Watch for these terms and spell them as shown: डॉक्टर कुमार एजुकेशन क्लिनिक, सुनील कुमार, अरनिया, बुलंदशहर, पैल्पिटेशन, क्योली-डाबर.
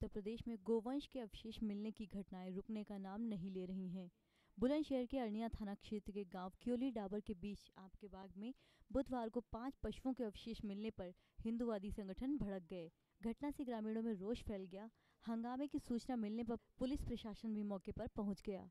उत्तर प्रदेश में गोवंश के अवशेष मिलने की घटनाएं रुकने का नाम नहीं ले रही हैं। बुलंदशहर के अरनिया थाना क्षेत्र के गांव क्योली-डाबर के बीच आपके बाग में बुधवार को 5 पशुओं के अवशेष मिलने पर हिंदुवादी संगठन भड़क गए। घटना से ग्रामीणों में रोष फैल गया। हंगामे की सूचना मिलने पर पुलिस प्रशासन भी मौके पर पहुंच गया।